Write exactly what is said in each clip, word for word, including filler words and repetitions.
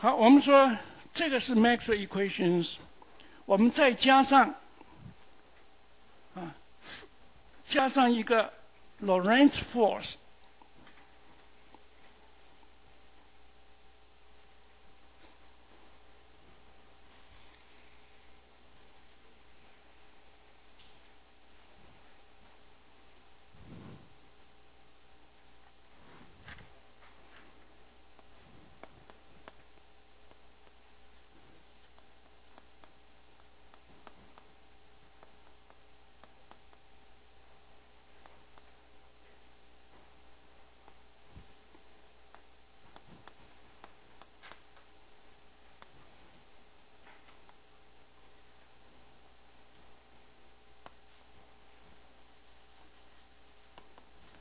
好，我们说这个是 Maxwell's equations， 我们再加上啊，加上一个 Lorentz force。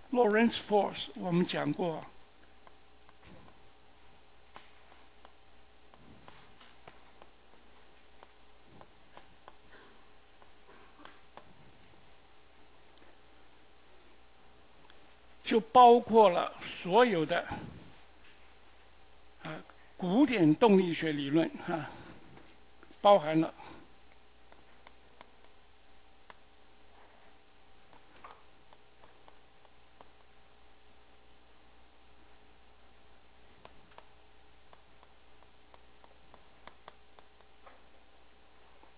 Lorentz force 我们讲过，就包括了所有的啊古典动力学理论啊，包含了。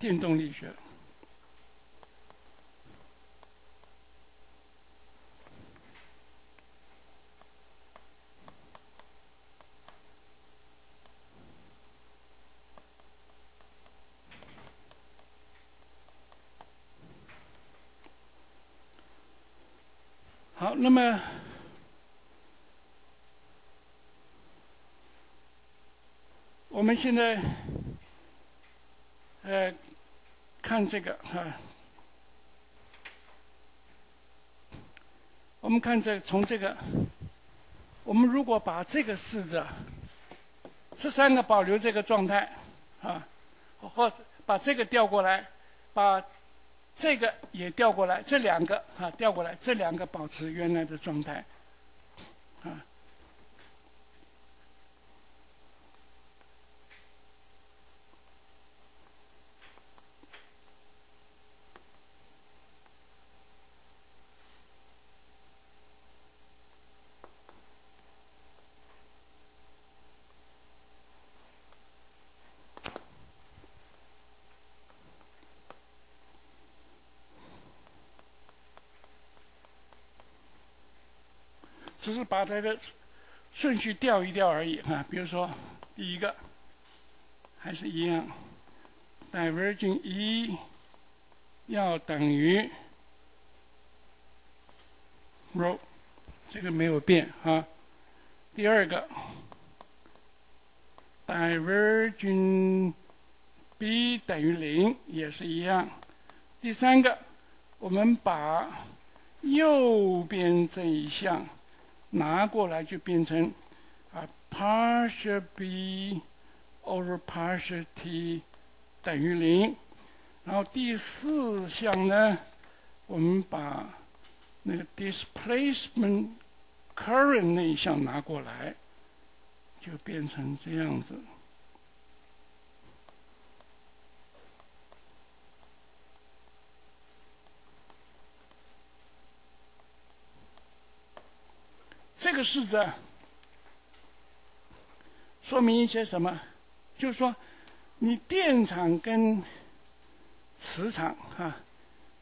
电动力学，好，那么我们现在，呃。 看这个啊，我们看这个、从这个，我们如果把这个式子，十三个保留这个状态啊，或把这个调过来，把这个也调过来，这两个啊调过来，这两个保持原来的状态啊。 只是把它的顺序调一调而已啊。比如说，第一个还是一样 ，diverging E 要等于 rho， 这个没有变啊。第二个 ，diverging B 等于 零， 也是一样。第三个，我们把右边这一项。 拿过来就变成啊 ，partial b over partial t 等于零。然后第四项呢，我们把那个 displacement current 那一项拿过来，就变成这样子。这个式子说明一些什么？就是说，你电场跟磁场啊，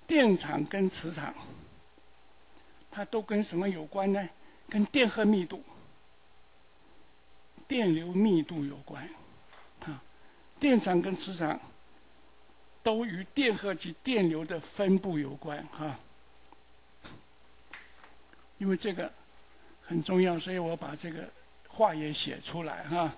电场跟磁场，它都跟什么有关呢？跟电荷密度、电流密度有关啊。电场跟磁场都与电荷及电流的分布有关啊，因为这个。 很重要，所以我把这个话也写出来哈。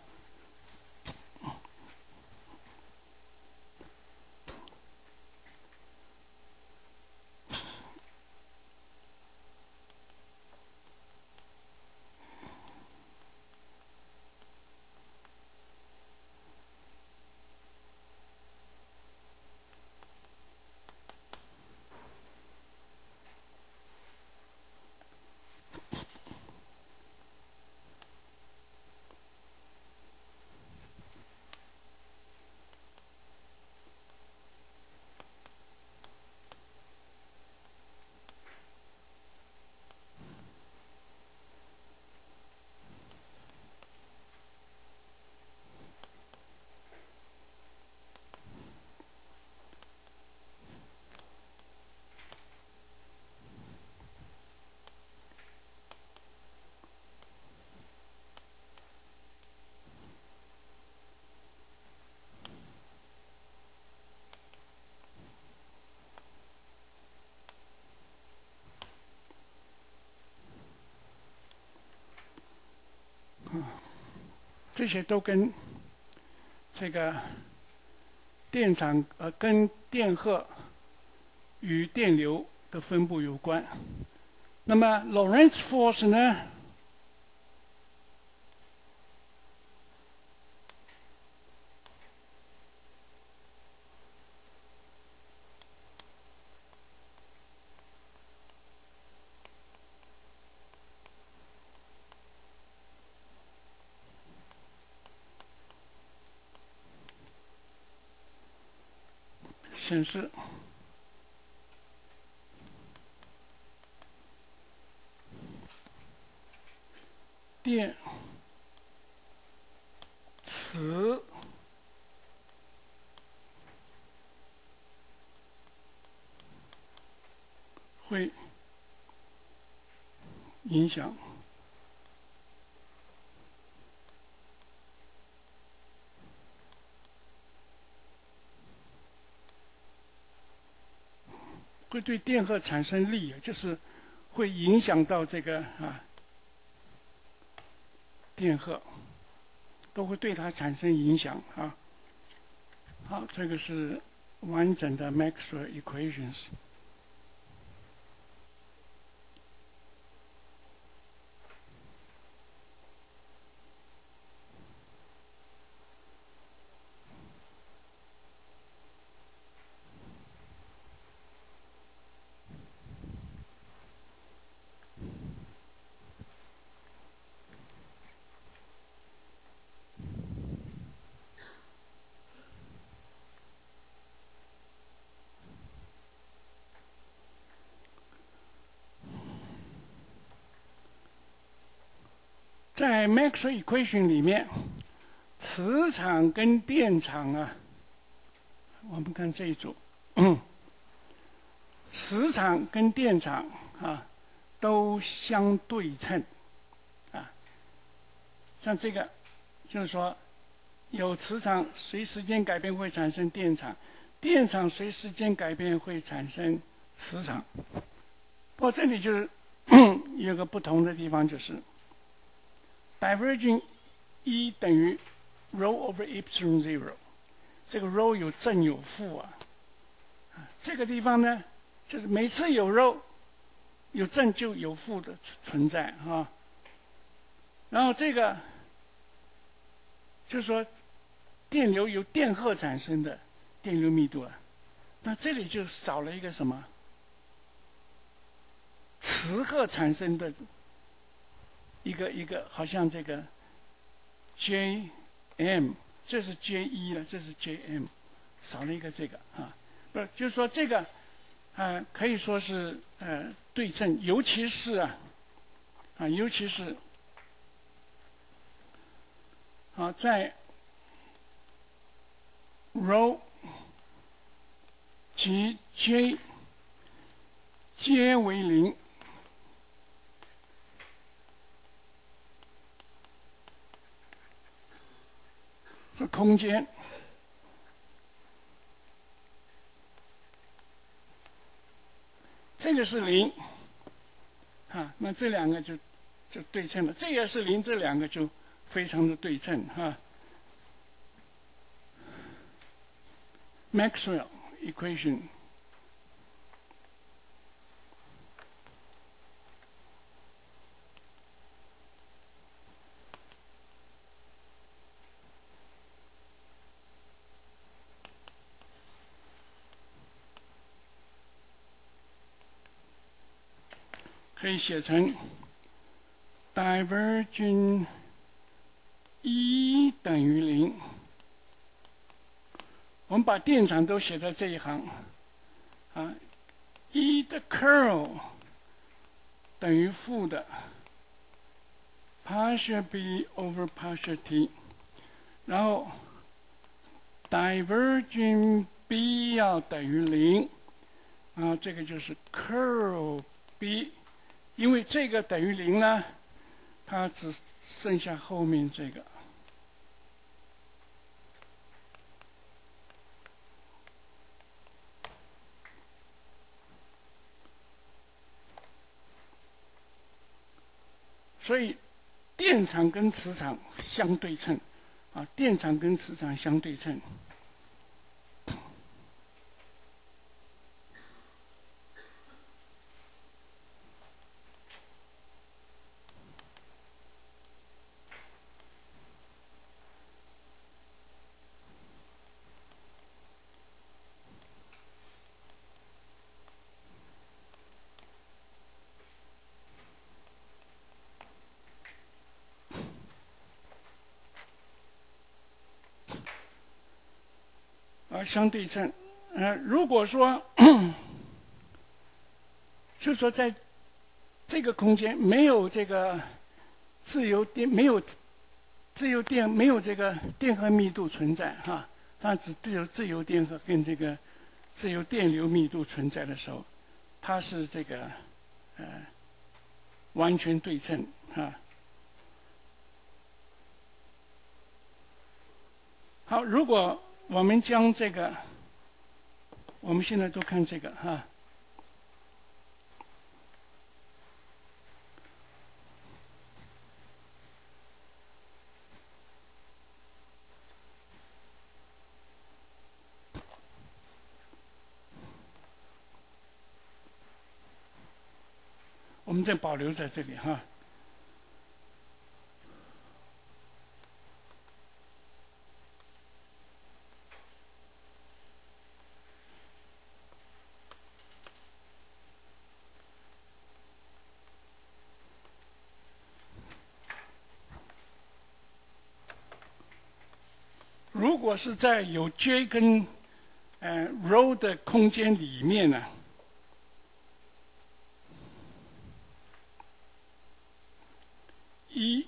这些都跟这个电场呃跟电荷与电流的分布有关。那么 Lorentz force 呢？ 显示电磁会影响会对电荷产生力，就是会影响到这个啊电荷，都会对它产生影响啊。好，这个是完整的 Maxwell equations。在 Maxwell equation 里面，磁场跟电场啊，我们看这一组，嗯、磁场跟电场啊都相对称啊。像这个，就是说有磁场随时间改变会产生电场，电场随时间改变会产生磁场。不过这里就是有个不同的地方就是。 Diverging E 等于 rho over epsilon zero， 这个 rho 有正有负啊，这个地方呢，就是每次有 rho 有正就有负的存在啊。然后这个就是说电流由电荷产生的电流密度啊，那这里就少了一个什么？磁荷产生的。 一个一个，好像这个 J M， 这是 J 一了，这是 J M， 少了一个这个啊，不就是说这个，呃，可以说是呃对称，尤其是啊，啊，尤其是啊，在 Rho 及 J 皆为零。 这空间这个是零，啊，那这两个就就对称了。这个是零，这两个就非常的对称哈、啊。Maxwell equation。 可以写成 divergent E 等于零。我们把电场都写在这一行啊 ，E 的 curl 等于负的 partial B over partial T， 然后 divergent B 要等于零啊，这个就是 curl B。 因为这个等于零呢，它只剩下后面这个。所以，电场跟磁场相对称，啊，电场跟磁场相对称。相对称，呃，如果说，就说在这个空间没有这个自由电，没有自由电，没有这个电荷密度存在哈，它只有自由电荷跟这个自由电流密度存在的时候，它是这个呃完全对称哈。好，如果我们将这个，我们现在都看这个哈、啊。我们再保留在这里哈。啊，如果是在有 J 跟呃 ρ 的空间里面呢、啊，一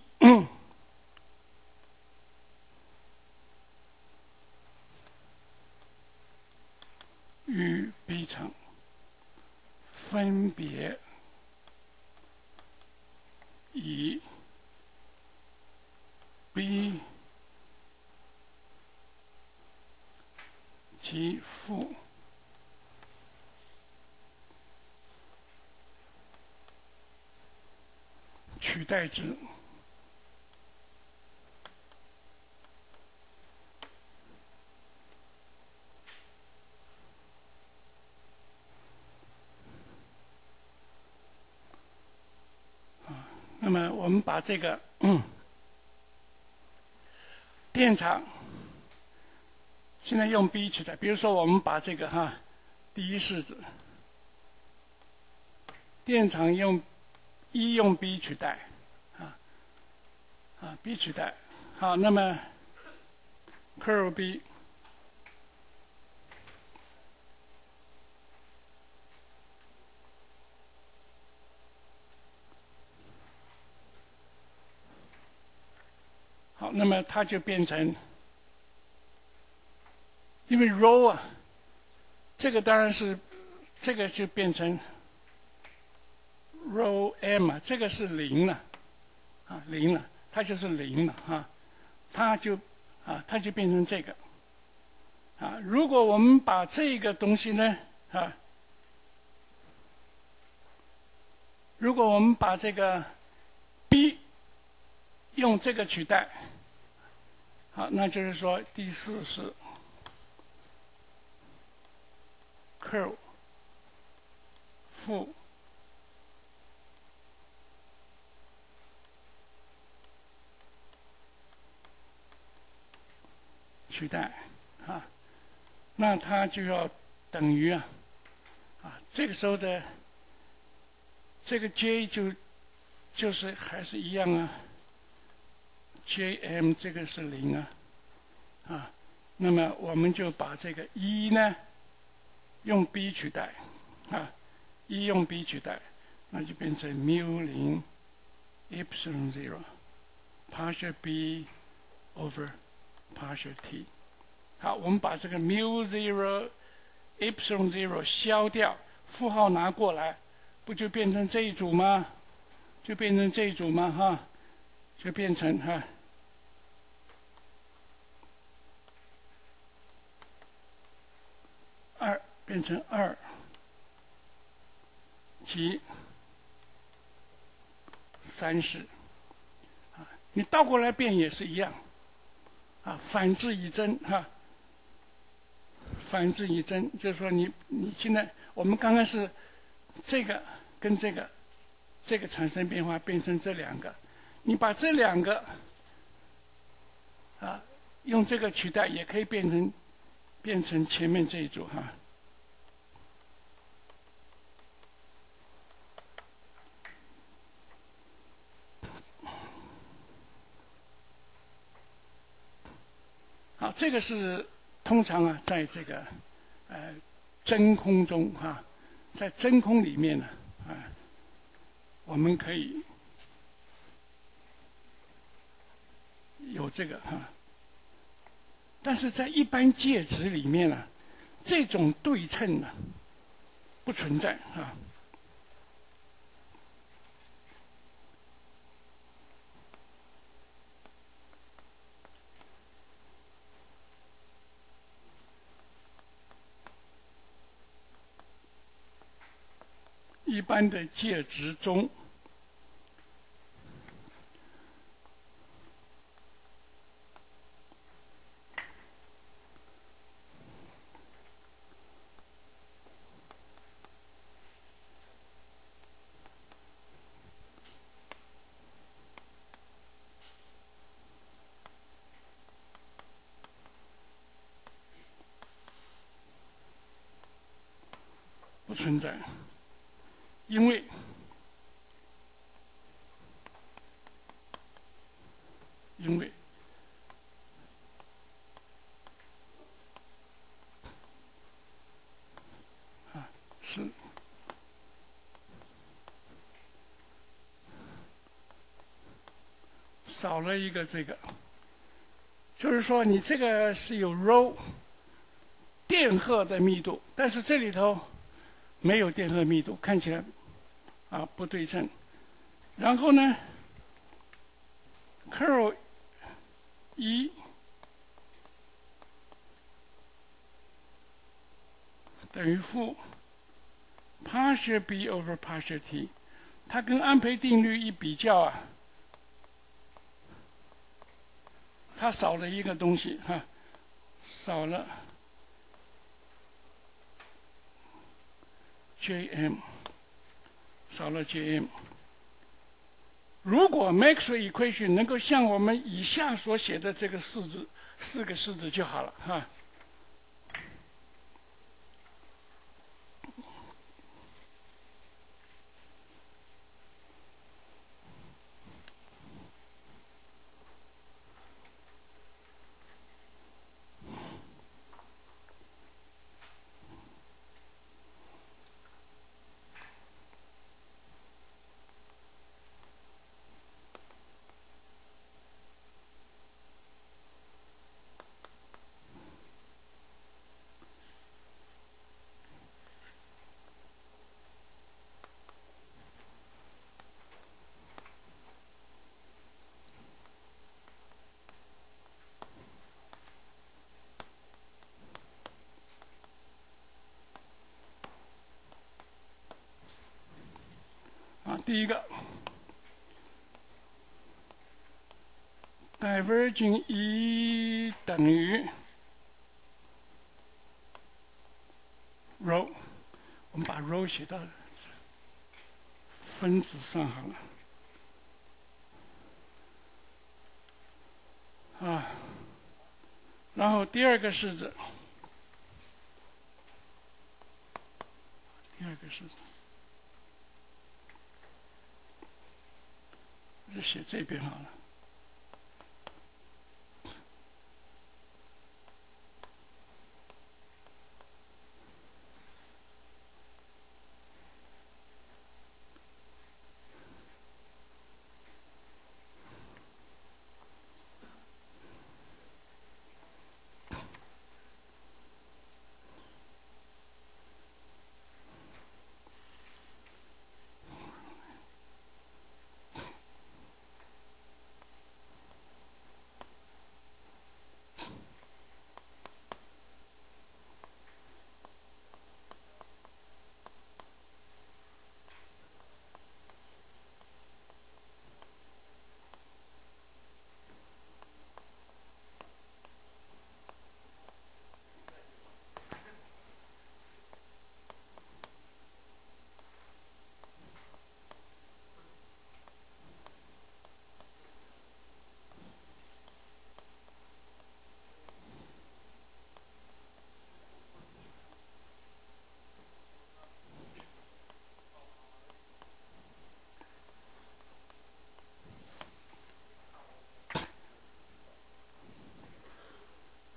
与 B 场分别以 B 其负取代之，啊，那么我们把这个、嗯、电场现在用 B 取代，比如说我们把这个哈第一式子电场用一用 B 取代啊啊 B 取代，好，那么 curl B 好，那么它就变成，因为 ρ 啊，这个当然是，这个就变成 ρ m 啊，这个是零了，啊零了，它就是零了啊，它就啊它就变成这个，啊如果我们把这个东西呢啊，如果我们把这个 b 用这个取代，好，那就是说第四是curl 负取代啊，那它就要等于啊啊，这个时候的这个 J 就就是还是一样啊 ，J M 这个是零啊啊，那么我们就把这个一呢，用 B 取代，啊，一用 B 取代，那就变成 mu 零 epsilon zero partial B over partial T。好，我们把这个 mu zero epsilon zero 消掉，负号拿过来，不就变成这一组吗？就变成这一组吗？哈，就变成哈。变成二，及三式，啊，你倒过来变也是一样，啊，反之亦真哈、啊。反之亦真，就是说你你现在我们刚开始这个跟这个这个产生变化，变成这两个，你把这两个啊用这个取代，也可以变成变成前面这一组哈。啊 好，这个是通常啊，在这个呃真空中哈、啊，在真空里面呢啊，我们可以有这个哈、啊，但是在一般介质里面呢、啊，这种对称呢、啊、不存在啊。 一般的介质中，不存在。 因为因为啊是少了一个这个，就是说你这个是有 ρ 电荷的密度，但是这里头没有电荷密度，看起来。 啊，不对称。然后呢 ，curl 一等于负 partial b over partial t， 它跟安培定律一比较啊，它少了一个东西哈、啊，少了 J M。 少了 J M。如果 Maxwell equation 能够像我们以下所写的这个式子，四个式子就好了哈。第一个 ，diverging E 等于 ρ， 我们把 ρ 写到分子上好了。啊，然后第二个式子，第二个式子。 就写这边好了。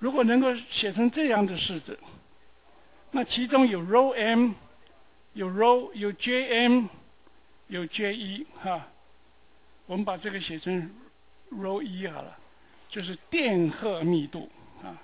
如果能够写成这样的式子，那其中有 ρ m， 有 ρ， 有 J m， 有 J 一哈。我们把这个写成 ρ 一好了，就是电荷密度啊。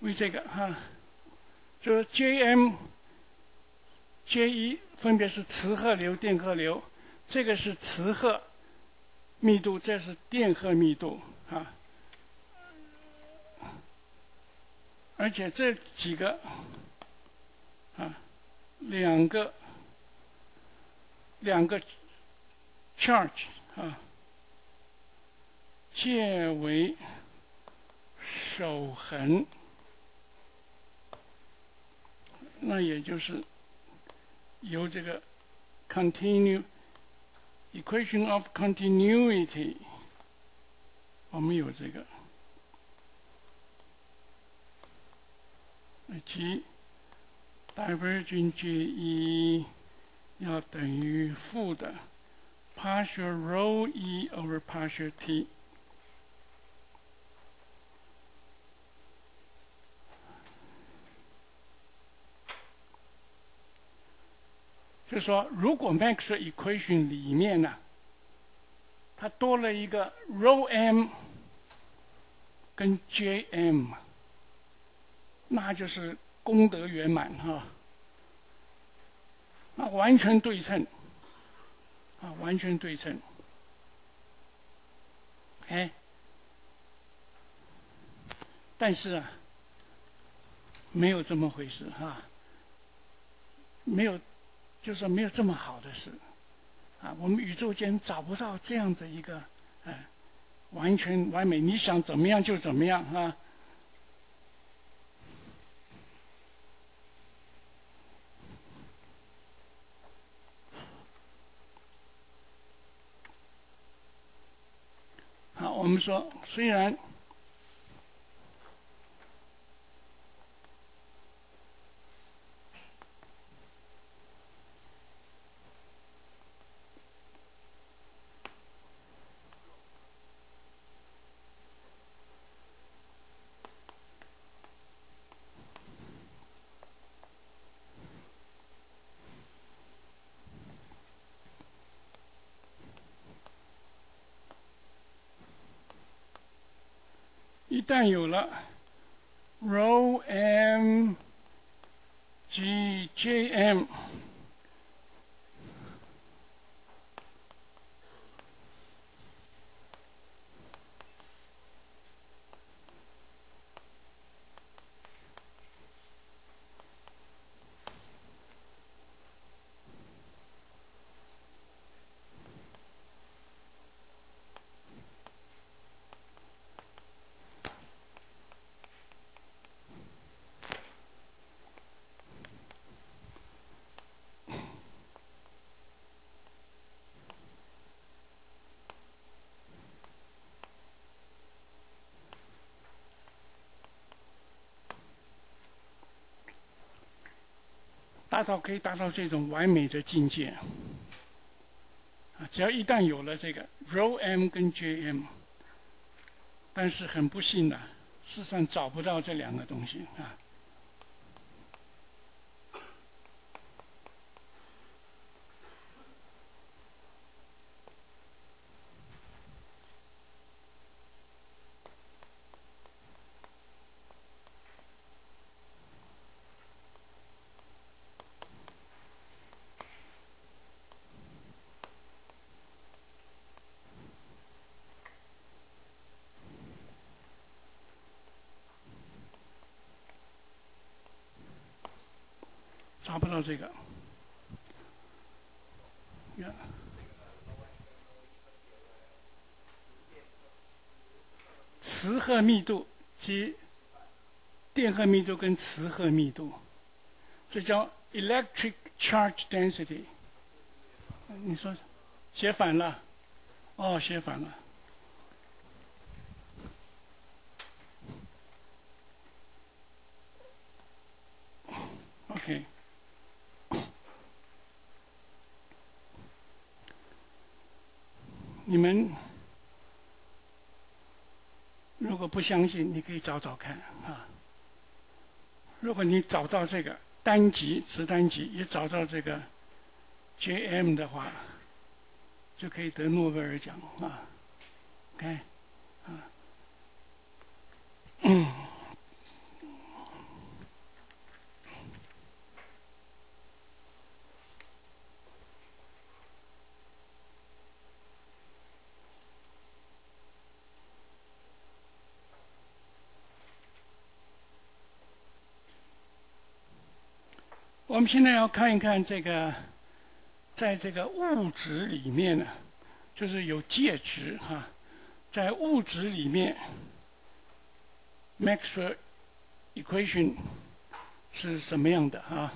为这个哈、啊，就是 J m、J 一分别是磁荷流、电荷流，这个是磁荷密度，这是电荷密度啊。而且这几个啊，两个两个 charge 啊，皆为守恒。 那也就是由这个 continue equation of continuity， 我们有这个，以及 divergence J 一要等于负的 partial rho E over partial T。 就是说，如果 Maxwell equation 里面呢、啊，它多了一个 ρ m 跟 J m， 那就是功德圆满哈、啊，那完全对称，啊，完全对称。哎，但是啊，没有这么回事哈、啊，没有。 就是说没有这么好的事，啊，我们宇宙间找不到这样的一个，呃，完全完美，你想怎么样就怎么样啊。好，我们说虽然。 一旦有了 ρ m g j m，达到可以达到这种完美的境界啊！只要一旦有了这个 rho m 跟 J m， 但是很不幸的，世上找不到这两个东西啊。 达不到这个，磁荷密度及电荷密度跟磁荷密度，这叫 electric charge density。你说写反了？哦，写反了。 OK。 你们如果不相信，你可以找找看啊。如果你找到这个单极磁单极，也找到这个 J M 的话，就可以得诺贝尔奖啊。OK， 啊，嗯。 我们现在要看一看这个，在这个物质里面呢，就是有介质哈、啊，在物质里面 ，Maxwell's equation 是什么样的啊？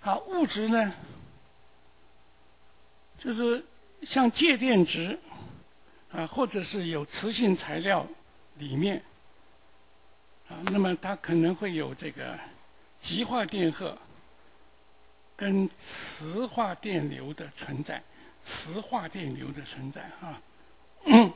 好，物质呢，就是像介电值啊，或者是有磁性材料里面啊，那么它可能会有这个极化电荷跟磁化电流的存在，磁化电流的存在啊。嗯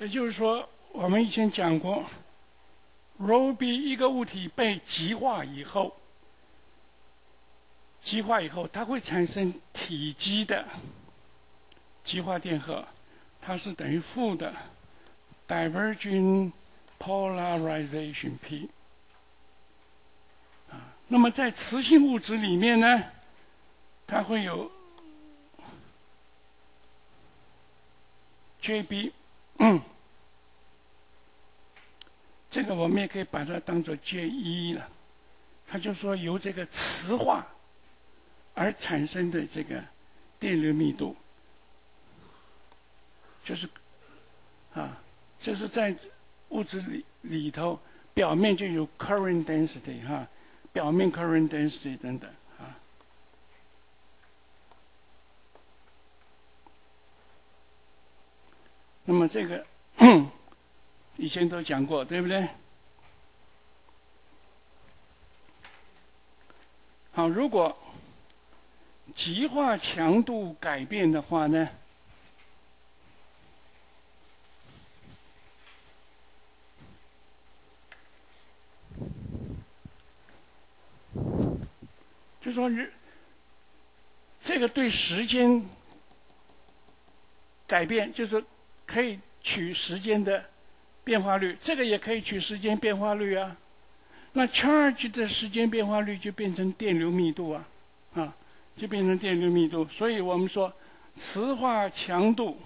也就是说，我们以前讲过 ，ρ b 一个物体被极化以后，极化以后，它会产生体积的极化电荷，它是等于负的 divergent polarization p。啊，那么在磁性物质里面呢，它会有 J B， 这个我们也可以把它当做 J 一 了。他就说由这个磁化而产生的这个电流密度，就是啊，这是在物质里里头表面就有 current density 哈、啊，表面 current density 等等。 那么这个以前都讲过，对不对？好，如果极化强度改变的话呢，就说这个对时间改变，就是。 可以取时间的变化率，这个也可以取时间变化率啊。那 charge 的时间变化率就变成电流密度啊，啊，就变成电流密度。所以我们说，磁化强度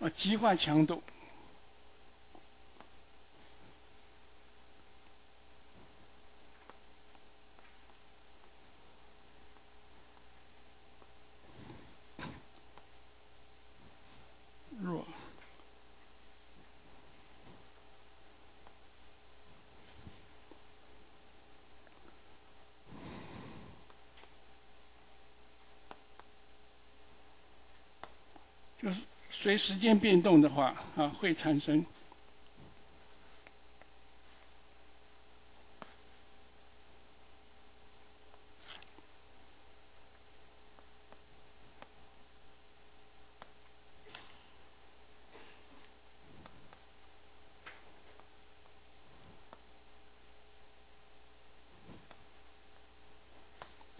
啊，极化强度。 随时间变动的话，啊，会产生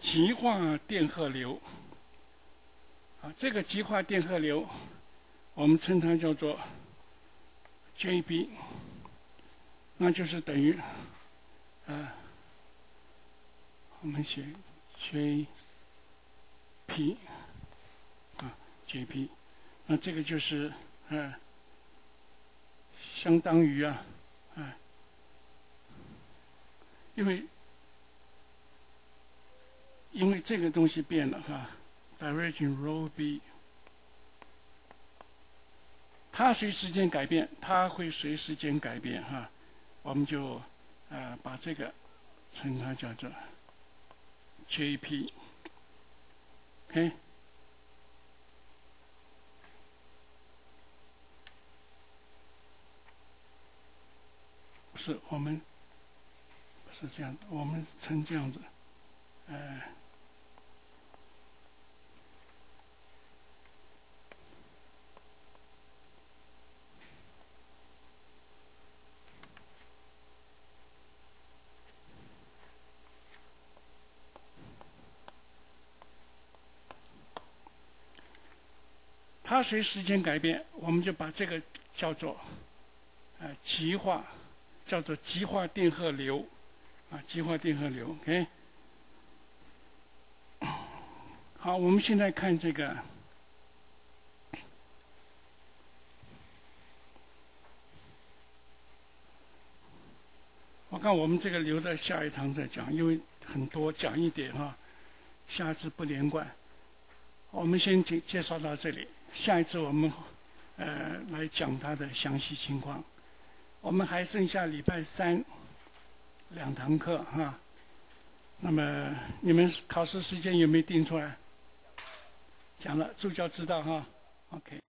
极化电荷流。啊，这个极化电荷流。 我们称它叫做 J B， 那就是等于，呃，我们写 J P， 啊 J P， 那这个就是呃，相当于啊，呃，因为因为这个东西变了哈、啊、，direction rho B。 它随时间改变，它会随时间改变哈、啊，我们就呃把这个称它叫做 J P， OK。不是我们不是这样，我们称这样子，呃。 它随时间改变，我们就把这个叫做，呃，极化，叫做极化电荷流，啊，极化电荷流 ，OK。好，我们现在看这个，我看我们这个留在下一堂再讲，因为很多讲一点哈、啊，下次不连贯。我们先介介绍到这里。 下一次我们，呃，来讲它的详细情况。我们还剩下礼拜三两堂课哈。那么你们考试时间有没有定出来？讲了，助教知道哈。OK。